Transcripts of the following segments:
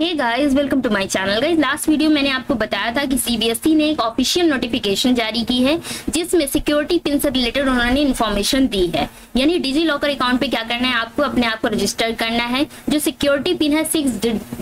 Hey guys welcome to my channel. Guys last video मैंने आपको बताया था कि सीबीएसई ने एक ऑफिशियल नोटिफिकेशन जारी की है जिसमें सिक्योरिटी पिन से रिलेटेड उन्होंने इन्फॉर्मेशन दी है। यानी डिजी लॉकर अकाउंट पे क्या करना है, आपको अपने आप को रजिस्टर करना है। जो सिक्योरिटी पिन है 6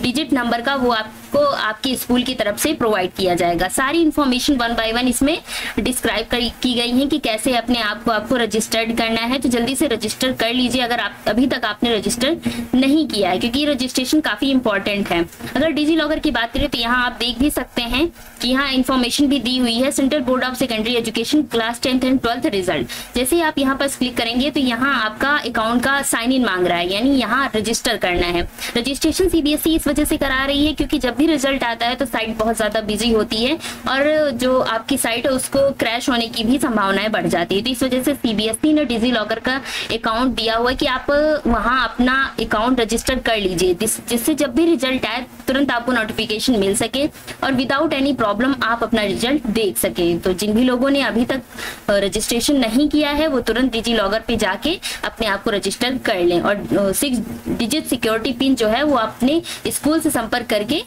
डिजिट नंबर का, वो आपको आपके स्कूल की तरफ से प्रोवाइड किया जाएगा। सारी इन्फॉर्मेशन 1 बाय 1 इसमें डिस्क्राइब की गई है कि कैसे अपने आप को आपको रजिस्टर्ड करना है। तो जल्दी से रजिस्टर कर लीजिए अगर आप अभी तक आपने रजिस्टर नहीं किया है, क्योंकि रजिस्ट्रेशन काफी इंपॉर्टेंट है। अगर डिजी लॉकर की बात करें तो यहाँ आप देख भी सकते हैं कि यहाँ इन्फॉर्मेशन भी दी हुई है, central board of secondary education class 10th and 12th result. जैसे ही आप यहाँ पर क्लिक करेंगे तो यहाँ आपका अकाउंट का साइन इन मांग रहा है, यानी यहाँ रजिस्टर करना है। रजिस्ट्रेशन सीबीएसई इस वजह से करा रही है क्योंकि जब भी रिजल्ट आता है तो साइट बहुत ज्यादा बिजी होती है और जो आपकी साइट है उसको क्रैश होने की भी संभावनाएं बढ़ जाती है। तो इस वजह से सीबीएसई ने डिजी लॉकर का अकाउंट दिया हुआ है कि आप वहाँ अपना अकाउंट रजिस्टर कर लीजिए, जिससे जब भी रिजल्ट तुरंत आपको नोटिफिकेशन मिल सके और विदाउट एनी प्रॉब्लम आप अपना रिजल्ट देख सके। तो जिन भी लोगों ने अभी तक रजिस्ट्रेशन नहीं किया है वो तुरंत डिजी लॉकर पे जाके अपने आप को रजिस्टर कर लें और 6 डिजिट सिक्योरिटी पिन जो है वो अपने स्कूल से संपर्क करके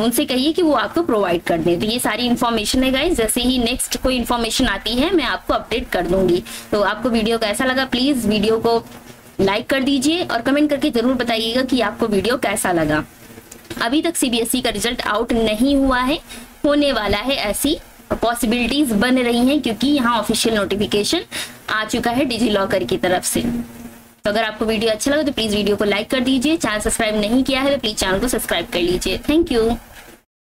उनसे कहिए कि वो आपको प्रोवाइड कर दें। तो ये सारी इन्फॉर्मेशन है गाइस। जैसे ही नेक्स्ट कोई इन्फॉर्मेशन आती है मैं आपको अपडेट कर दूंगी। तो आपको वीडियो कैसा लगा, प्लीज वीडियो को लाइक कर दीजिए और कमेंट करके जरूर बताइएगा कि आपको वीडियो कैसा लगा। अभी तक सीबीएसई का रिजल्ट आउट नहीं हुआ है, होने वाला है, ऐसी पॉसिबिलिटीज बन रही हैं क्योंकि यहाँ ऑफिशियल नोटिफिकेशन आ चुका है डिजी लॉकर की तरफ से। तो अगर आपको वीडियो अच्छा लगा तो प्लीज वीडियो को लाइक कर दीजिए। चैनल सब्सक्राइब नहीं किया है तो प्लीज चैनल को सब्सक्राइब कर लीजिए। Thank you.